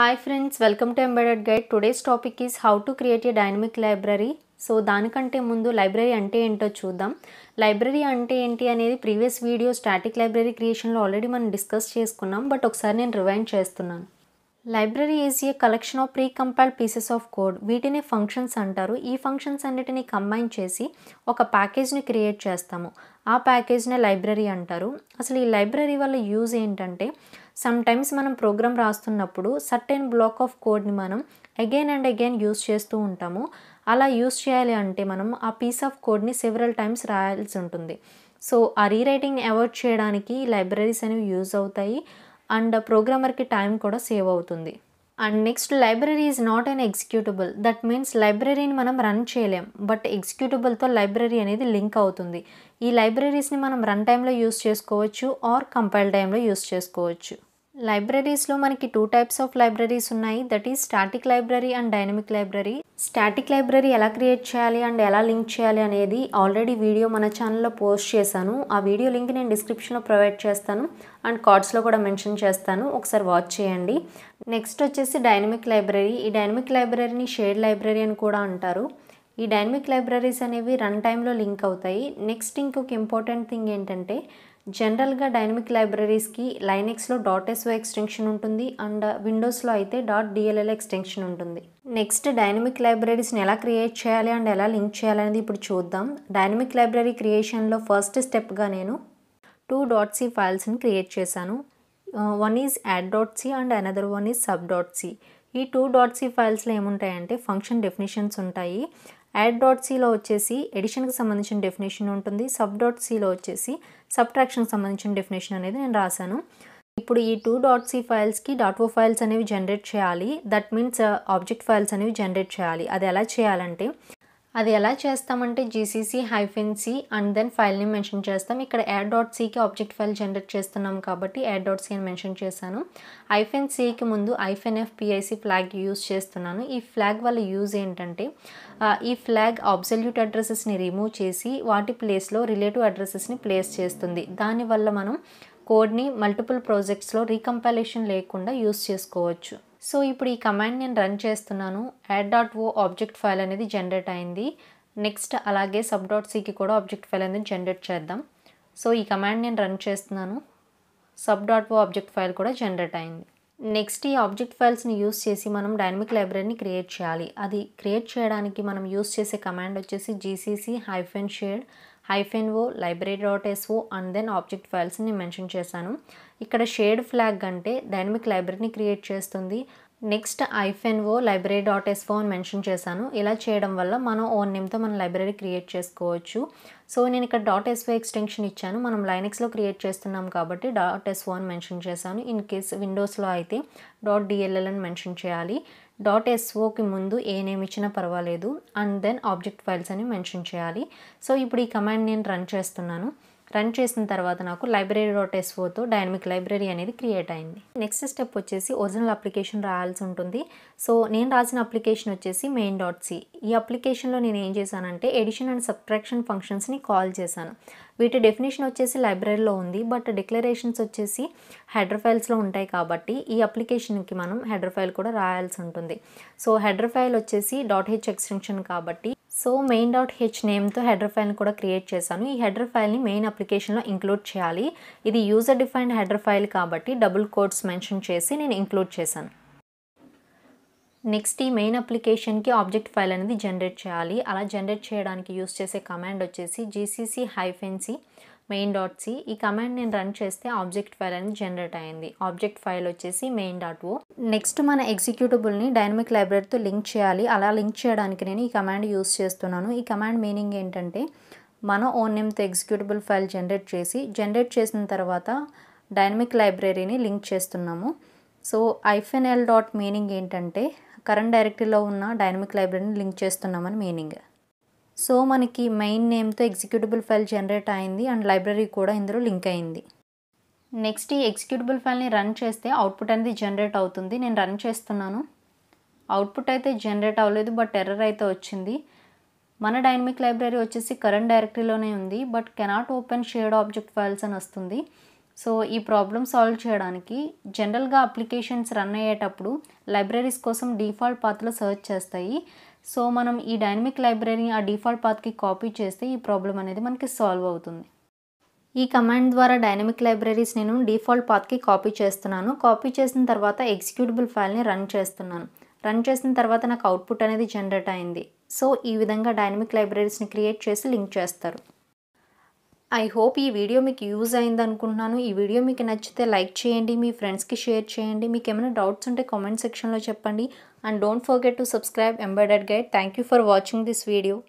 Hi friends, welcome to Embedded Guide. Today's topic is how to create a dynamic library. So దానికంటే ముందు library అంటే ఏంటో చూద్దాం. Library అంటే ఏంటి అనేది previous video static library creation లో ఆల్రెడీ మనం డిస్కస్ చేసుకున్నాం, బట్ ఒకసారి నేను రివైండ్ చేస్తున్నాను. Library is a collection of precompiled pieces of code. వీటిని ఫంక్షన్స్ అంటారు. ఈ ఫంక్షన్స్ అన్నిటిని కంబైన్ చేసి ఒక ప్యాకేజ్ని క్రియేట్ చేస్తాము. ఆ ప్యాకేజ్నే లైబ్రరీ అంటారు. అసలు ఈ లైబ్రరీ వల్ల యూజ్ ఏంటంటే, సమ్టైమ్స్ మనం ప్రోగ్రామ్ రాస్తున్నప్పుడు సర్టెన్ బ్లాక్ ఆఫ్ కోడ్ని మనం అగైన్ అండ్ అగైన్ యూజ్ చేస్తూ ఉంటాము. అలా యూజ్ చేయాలి అంటే మనం ఆ పీస్ ఆఫ్ కోడ్ని సెవరల్ టైమ్స్ రాయాల్సి ఉంటుంది. సో ఆ రీరైటింగ్ అవాయిడ్ చేయడానికి లైబ్రరీస్ అనేవి యూజ్ అవుతాయి అండ్ ప్రోగ్రామర్కి టైం కూడా సేవ్ అవుతుంది. And next, library is not an executable. That means లైబ్రరీని మనం రన్ చేయలేం, బట్ ఎగ్జిక్యూటబుల్తో లైబ్రరీ అనేది లింక్ అవుతుంది. ఈ లైబ్రరీస్ని మనం రన్ టైంలో యూజ్ చేసుకోవచ్చు ఆర్ కంపైల్ టైంలో యూజ్ చేసుకోవచ్చు. లైబ్రరీస్లో మనకి టూ టైప్స్ ఆఫ్ లైబ్రరీస్ ఉన్నాయి, that is static library and dynamic library. Static library ఎలా క్రియేట్ చేయాలి అండ్ ఎలా లింక్ చేయాలి అనేది ఆల్రెడీ వీడియో మన ఛానల్లో పోస్ట్ చేశాను. ఆ వీడియో లింక్ నేను డిస్క్రిప్షన్లో ప్రొవైడ్ చేస్తాను అండ్ కార్డ్స్లో కూడా మెన్షన్ చేస్తాను, ఒకసారి వాచ్ చేయండి. నెక్స్ట్ వచ్చేసి డైనమిక్ లైబ్రరీ. ఈ డైనమిక్ లైబ్రరీని షేర్డ్ లైబ్రరీ అని కూడా అంటారు. ఈ డైనమిక్ లైబ్రరీస్ అనేవి రన్ టైంలో లింక్ అవుతాయి. నెక్స్ట్ ఇంకొక ఇంపార్టెంట్ థింగ్ ఏంటంటే, జనరల్గా డైనమిక్ లైబ్రరీస్కి లైనెక్స్లో .sy ఎక్స్టెన్షన్ ఉంటుంది అండ్ విండోస్లో అయితే .dll ఎక్స్టెన్షన్ ఉంటుంది. నెక్స్ట్, డైనమిక్ లైబ్రరీస్ని ఎలా క్రియేట్ చేయాలి అండ్ ఎలా లింక్ చేయాలి అనేది ఇప్పుడు చూద్దాం. డైనమిక్ లైబ్రరీ క్రియేషన్లో ఫస్ట్ స్టెప్గా నేను 2 .c ఫైల్స్ని క్రియేట్ చేశాను. One is add.c and another one is sub.c. ఈ 2 .c ఫైల్స్లో ఏముంటాయంటే ఫంక్షన్ డెఫినేషన్స్ ఉంటాయి. add.cలో వచ్చేసి ఎడిషన్కి సంబంధించిన డెఫినేషన్ ఉంటుంది, sub.cలో వచ్చేసి సబ్ట్రాక్షన్కి సంబంధించిన డెఫినేషన్ అనేది నేను రాశాను. ఇప్పుడు ఈ 2 .c ఫైల్స్కి .o ఫైల్స్ అనేవి జనరేట్ చేయాలి. దట్ మీన్స్ ఆబ్జెక్ట్ ఫైల్స్ అనేవి జనరేట్ చేయాలి. అది ఎలా చేస్తామంటే gcc -c అండ్ దెన్ ఫైల్ని మెన్షన్ చేస్తాం. ఇక్కడ add.cకి ఆబ్జెక్ట్ ఫైల్ జనరేట్ చేస్తున్నాం కాబట్టి add.c అని మెన్షన్ చేశాను. -cకి ముందు -fpic ఫ్లాగ్ యూజ్ చేస్తున్నాను. ఈ ఫ్లాగ్ వల్ల యూజ్ ఏంటంటే, ఈ ఫ్లాగ్ అబ్సల్యూట్ అడ్రసెస్ని రిమూవ్ చేసి వాటి ప్లేస్లో రిలేటివ్ అడ్రసెస్ని ప్లేస్ చేస్తుంది. దానివల్ల మనం కోడ్ని మల్టిపుల్ ప్రాజెక్ట్స్లో రీకంపైలేషన్ లేకుండా యూజ్ చేసుకోవచ్చు. సో ఇప్పుడు ఈ కమాండ్ నేను రన్ చేస్తున్నాను. add.o ఆబ్జెక్ట్ ఫైల్ అనేది జనరేట్ అయింది. నెక్స్ట్ అలాగే sub.cకి కూడా ఆబ్జెక్ట్ ఫైల్ అనేది జనరేట్ చేద్దాం. సో ఈ కమాండ్ నేను రన్ చేస్తున్నాను. sub.o ఆబ్జెక్ట్ ఫైల్ కూడా జనరేట్ అయింది. నెక్స్ట్, ఈ ఆబ్జెక్ట్ ఫైల్స్ని యూజ్ చేసి మనం డైనమిక్ లైబ్రరీని క్రియేట్ చేయాలి. అది క్రియేట్ చేయడానికి మనం యూజ్ చేసే కమాండ్ వచ్చేసి gcc -shared -o library.so and then object ఫైల్స్ని మెన్షన్ చేశాను. ఇక్కడ షేర్డ్ ఫ్లాగ్ అంటే డైనమిక్ లైబ్రరీని క్రియేట్ చేస్తుంది. నెక్స్ట్ -o library.so అని మెన్షన్ చేశాను. ఇలా చేయడం వల్ల మనం ఓన్ నేమ్తో మన లైబ్రరీ క్రియేట్ చేసుకోవచ్చు. సో నేను ఇక్కడ .so ఎక్స్టెన్షన్ ఇచ్చాను. మనం లైనెక్స్లో క్రియేట్ చేస్తున్నాం కాబట్టి .so అని మెన్షన్ చేశాను. ఇన్ కేస్ విండోస్లో అయితే .dll అని మెన్షన్ చేయాలి. .soకి ముందు ఏ నేమ్ ఇచ్చినా పర్వాలేదు అండ్ దెన్ ఆబ్జెక్ట్ ఫైల్స్ అని మెన్షన్ చేయాలి. సో ఇప్పుడు ఈ కమాండ్ నేను రన్ చేస్తున్నాను. రన్ చేసిన తర్వాత నాకు library.soతో డైనమిక్ లైబ్రరీ అనేది క్రియేట్ అయింది. నెక్స్ట్ స్టెప్ వచ్చేసి ఒరిజినల్ అప్లికేషన్ రాయాల్సి ఉంటుంది. సో నేను రాసిన అప్లికేషన్ వచ్చేసి main.c. ఈ అప్లికేషన్లో నేను ఏం చేశానంటే ఎడిషన్ అండ్ సబ్ట్రాక్షన్ ఫంక్షన్స్ని కాల్ చేశాను. వీటి డెఫినేషన్ వచ్చేసి లైబ్రరీలో ఉంది, బట్ డిక్లరేషన్స్ వచ్చేసి హెడర్ ఫైల్స్లో ఉంటాయి కాబట్టి ఈ అప్లికేషన్కి మనం హెడర్ ఫైల్ కూడా రాయాల్సి ఉంటుంది. సో హెడర్ ఫైల్ వచ్చేసి .h ఎక్స్టెన్షన్ కాబట్టి సో main.h నేమ్తో హెడర్ ఫైల్ని కూడా క్రియేట్ చేశాను. ఈ హెడర్ ఫైల్ని మెయిన్ అప్లికేషన్లో ఇంక్లూడ్ చేయాలి. ఇది యూజర్ డిఫైన్డ్ హెడర్ ఫైల్ కాబట్టి డబుల్ కోట్స్ మెన్షన్ చేసి నేను ఇంక్లూడ్ చేశాను. నెక్స్ట్, ఈ మెయిన్ అప్లికేషన్కి ఆబ్జెక్ట్ ఫైల్ అనేది జనరేట్ చేయాలి. అలా జనరేట్ చేయడానికి యూజ్ చేసే కమాండ్ వచ్చేసి gcc -c main.c. ఈ కమాండ్ నేను రన్ చేస్తే ఆబ్జెక్ట్ ఫైల్ అనేది జనరేట్ అయింది. ఆబ్జెక్ట్ ఫైల్ వచ్చేసి main.o. నెక్స్ట్, మన ఎగ్జిక్యూటబుల్ని డైనమిక్ లైబ్రరీతో లింక్ చేయాలి. అలా లింక్ చేయడానికి నేను ఈ కమాండ్ యూజ్ చేస్తున్నాను. ఈ కమాండ్ మీనింగ్ ఏంటంటే, మన ఓన్ నేమ్తో ఎగ్జిక్యూటబుల్ ఫైల్ జనరేట్ చేసిన తర్వాత డైనమిక్ లైబ్రరీని లింక్ చేస్తున్నాము. సో -l డాట్ మీనింగ్ ఏంటంటే కరెంట్ డైరెక్టరీలో ఉన్న డైనమిక్ లైబ్రరీని లింక్ చేస్తున్నామని మీనింగ్. సో మనకి మెయిన్ నేమ్తో ఎగ్జిక్యూటబుల్ ఫైల్ జనరేట్ అయింది అండ్ లైబ్రరీ కూడా ఇందులో లింక్ అయింది. నెక్స్ట్, ఈ ఎగ్జిక్యూటబుల్ ఫైల్ని రన్ చేస్తే అవుట్పుట్ అనేది జనరేట్ అవుతుంది. నేను రన్ చేస్తున్నాను. అవుట్పుట్ అయితే జనరేట్ అవ్వలేదు, బట్ ఎర్రర్ అయితే వచ్చింది. మన డైనమిక్ లైబ్రరీ వచ్చేసి కరెంట్ డైరెక్టరీలోనే ఉంది, but cannot open shared object files అని వస్తుంది. So, this problem solve cheyadaniki general ga applications run ayyetappudu libraries kosam default path lo search chestayi. So, manam ee dynamic library aa default path ki copy chesthe ee problem anedi manaki solve avutundi. Ee command dwara dynamic libraries nenu default path ki copy chestunnanu. Copy chesin tarvata executable file ni run chestunnanu. Run chesin tarvata naaku output anedi generate ayindi. So, ee vidhanga dynamic libraries ni create chesi link chestaru. I hope this video will be useful. This video will be like and friends ki share and doubts in the comment section. And don't forget to subscribe Embedded Guide. Thank you for watching this video.